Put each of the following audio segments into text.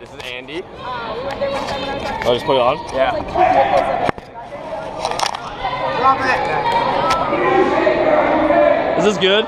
This is Andy. We went there one time when I was talking. Oh, just put it on? Yeah. It was like two vehicles up. Drop it! Is this good?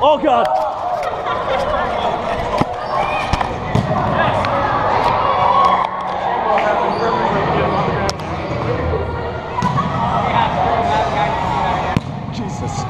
Oh God! Jesus.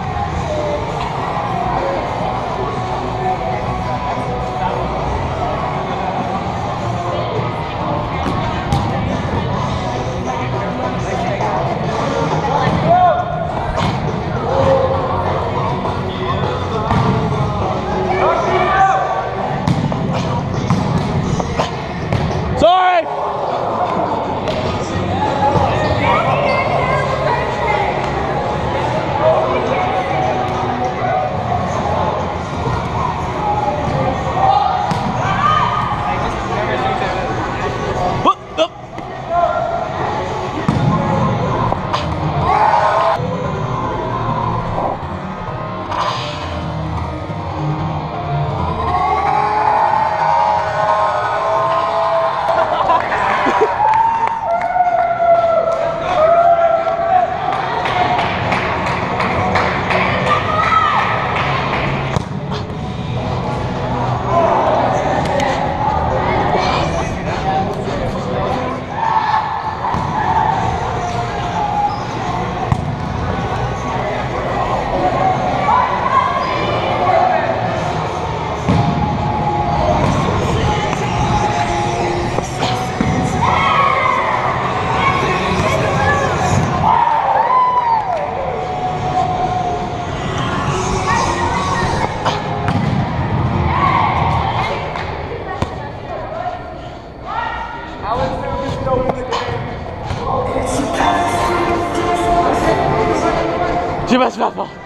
Tu vas se faire fort. Left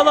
side,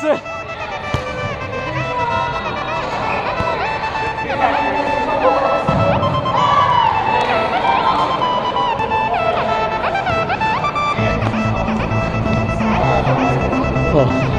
does it. Oh.